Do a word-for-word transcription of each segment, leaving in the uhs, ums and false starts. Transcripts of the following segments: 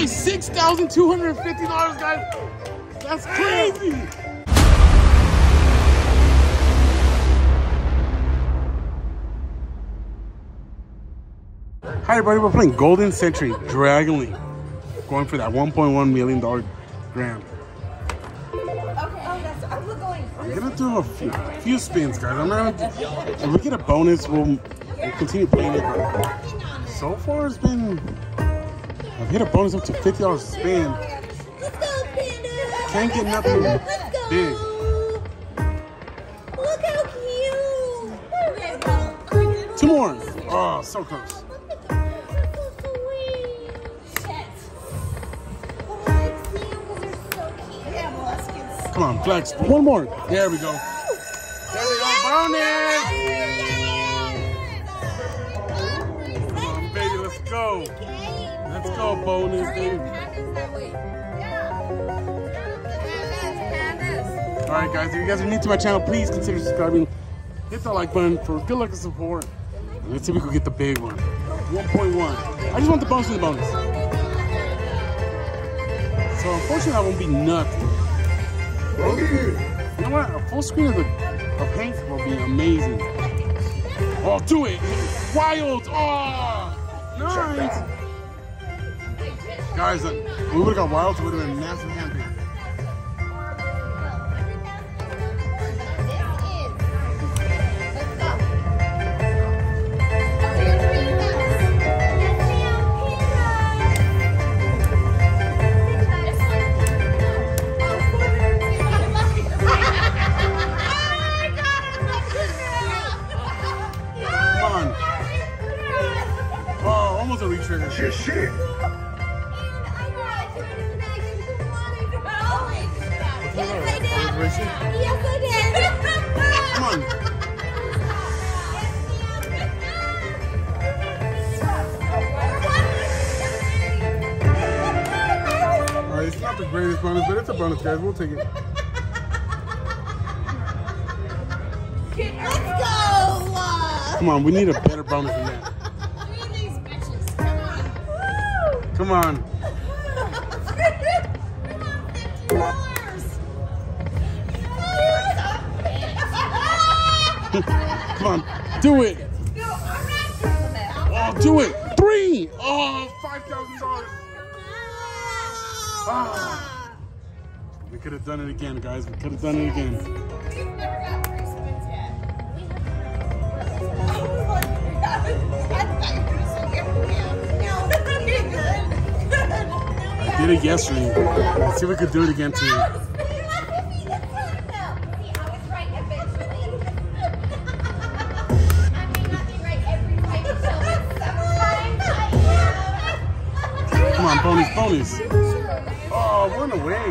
Nice, six thousand two hundred fifty dollars, guys. That's crazy. Hi everybody, we're playing Golden Century Dragon League. Going for that one point one million dollar grand. I'm gonna do a few, a few spins, guys. I'm gonna. If we get a bonus, we'll, we'll continue playing it. But so far, it's been. I've hit a bonus up to fifty dollars a spin. Let's go, Panda! Can't get nothing big. Look how cute! Two more. Oh, so close. Come on, flex. One more. There we go. There we go. Bonus! Baby, let's go. Let's go, bonus, baby. Alright, guys. If you guys are new to my channel, please consider subscribing. Hit that like button for good luck and support. And let's see if we can get the big one. one point one. I just want the bonus and the bonus. So, unfortunately, that won't be nothing. You know what? A full screen of the of paint will be amazing. Oh, do it! Wild! Oh, nice! Guys, uh, we would have got wild, so we would have been a massive hand shit. Alright, it's not the greatest bonus, but it's a bonus, guys. We'll take it. Let's go! Come on, we need a better bonus than that. Come on. Come on, do it. No, I'm not doing that. Oh, do it. Three. Oh, five thousand dollars. Oh. We could have done it again, guys. We could have done it again. We've never got three spins yet. We have never got three spins. I did it yesterday. Let's see if we could do it again today. Come on, bonus, bonus. Oh, one away. Okay,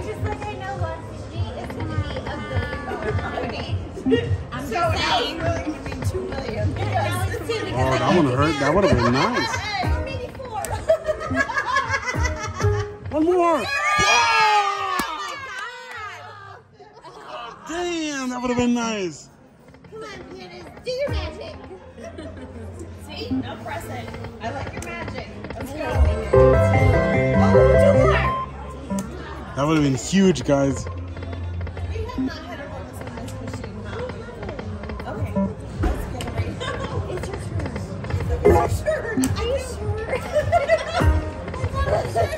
just like I know what she is going to be a good I'm so excited. Oh, that one hurt. That would have been nice. One more. Yeah! Oh, my God. Oh, damn, that would have been nice. Come on, Panda. Do your magic. See? No pressing. I like your magic. Let's go. Oh, two more. That would have been huge, guys. We have not had a bonus on this machine, huh? Okay. Are you sure? Are you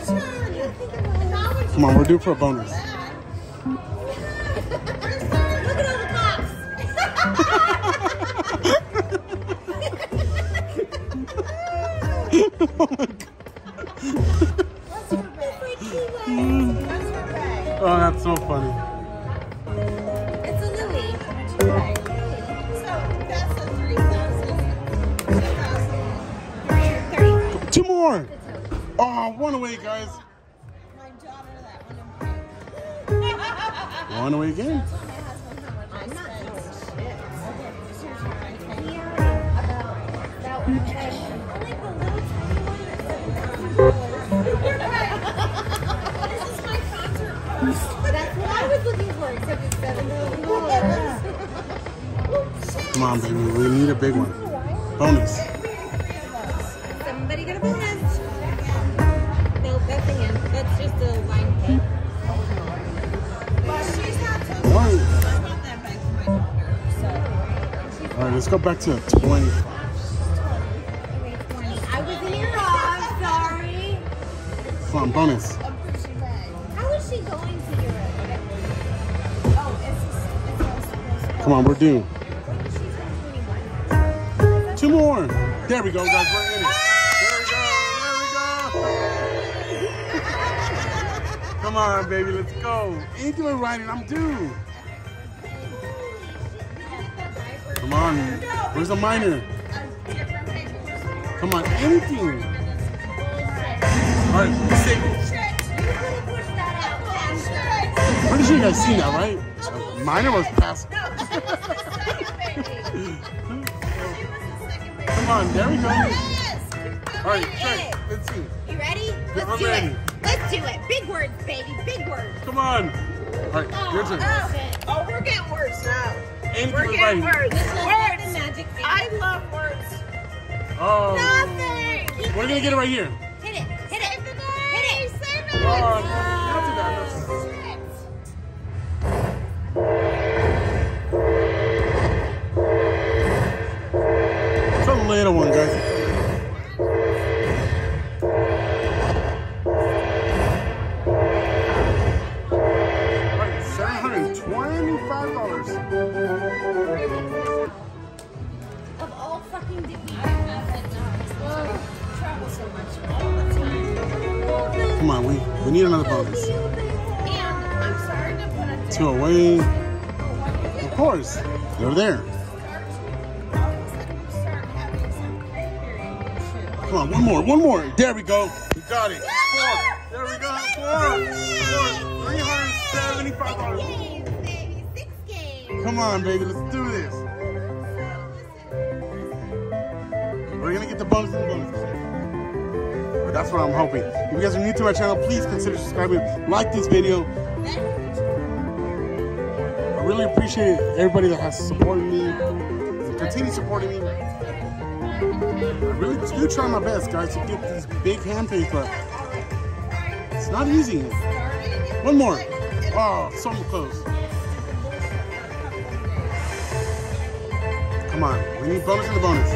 sure? Come on, we're due for a bonus. Look at all the pops. Oh my God. That's her bag. That's her bag. Oh, that's so funny. Two more! Oh, one away, guys. My daughter, that one away. One away again. I'm not doing shit. Okay, it's your turn. About that one. I like the little tiny one. This is my concert post. That's what I was looking for, except it's seven dollars. Come on, baby. We need a big one. Bonus. Somebody got a bonus. No, that's a hand. That's just a line kick. Well, she's not total. All right. I bought that back for my daughter. So. All right, let's go back to twenty. I was in your wrong. Sorry. Come on, bonus. How is she going to Europe? Oh, it's. Come on, we're due. Two more. There we go, guys. We're in it. There we go. There we go. Come on, baby. Let's go. Ain't doing right, and I'm due. Come on. Where's the minor? Come on. Anything. All right. Let's take it. Pretty sure you guys seen that, right? Minor was passed. Come on, there we go. Yes. All right, check. Let's see. You ready? Let's I'm do ready. it. Let's do it. Big words, baby. Big words. Come on. All right, oh, your turn. Oh. oh, we're getting words now. Anything we're getting right. words. This words. Magic I love words. Oh. Nothing. Keep we're going to get it right here. Hit it. Hit it. Hit it. Hit it. Save it. Oh, oh. Don't do that. Later one, guys. Alright, seven hundred twenty-five dollars. Of all fucking did we have that dog? Travel so much all the time. Come on, we we need another bonus. And I'm sorry to put a two away. Of course. They're there. Come on, one more, one more. There we go. We got it. Four. There we go. Four. Three hundred seventy-five dollars. Six games, baby. Six games. Come on, baby. Let's do this. We're gonna get the bonus and the bonus. But that's what I'm hoping. If you guys are new to my channel, please consider subscribing. Like this video. I really appreciate everybody that has supported me. Continue supporting me. I really do try my best, guys, to get these big hand things, but it's not easy. One more. Oh, so close. Come on. We need bonus in the bonus.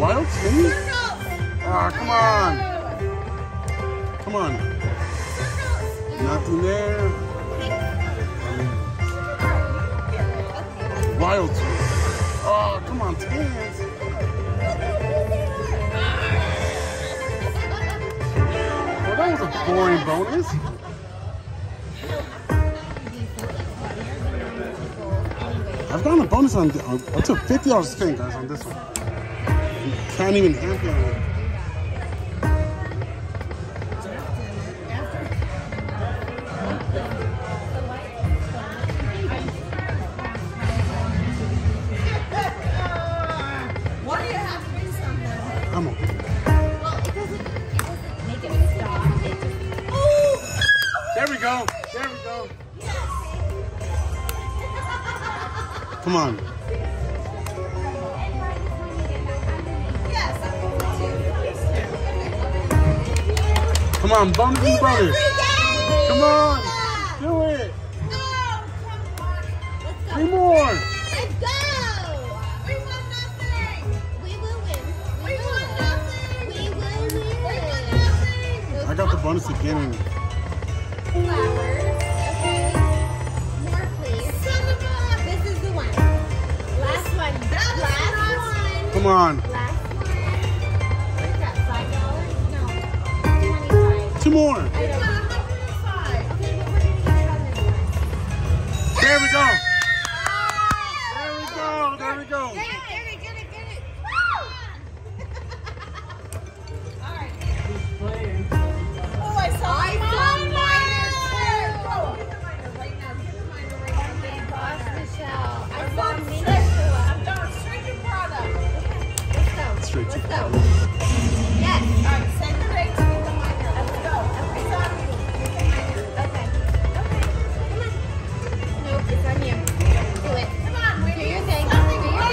Wild? Maybe? Ah, come on. Come on. Nothing there. Wild. Oh, come on. Tans. That was a boring bonus. I've gotten a bonus on, on I took fifty dollars spin, guys, on this one. Can't even handle it. Why do you have to do something? Come on. Go. There we go. Yes. Come on. Yes. Come on, Bumpy we Brothers. Come on. Yeah. Do it. No, come on. Let's go. Three more. Let's go. We want nothing. We will win. We, we will want nothing. We will win. We want nothing. I got the bonus again. Flowers, okay. More, please. This is the one. Last one. Last one. Come on. Last one. What's that? Five dollars? No. Twenty-five. Two more. I don't know. Okay, but we're gonna get on this one. There we go. There we go. There we go. There, there we get it, get it. Woo! All right. Who's playing? Oh, I saw. I saw. Straight to the bottom. Yes. All right. Send straight to the minor. Let's go. Okay. It's on you. It's a minor. Okay. Okay. Come on. Nope. It's on you. Do it. Come on. Do your thing. Do your thing. Do your thing.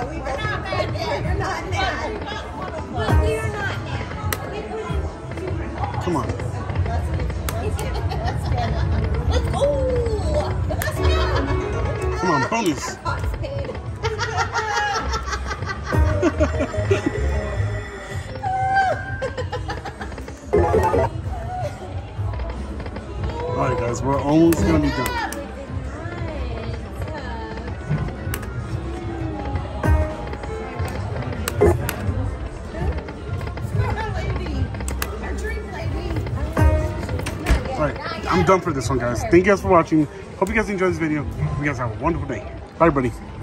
Yeah, we we're not mad now. We're not mad. But we are not mad. Come on. Let's go. Let's go. Come on, bonus. All right, guys, we're almost gonna be done. I'm done for this one, guys. Thank you guys for watching. Hope you guys enjoyed this video. Hope you guys have a wonderful day. Bye, everybody.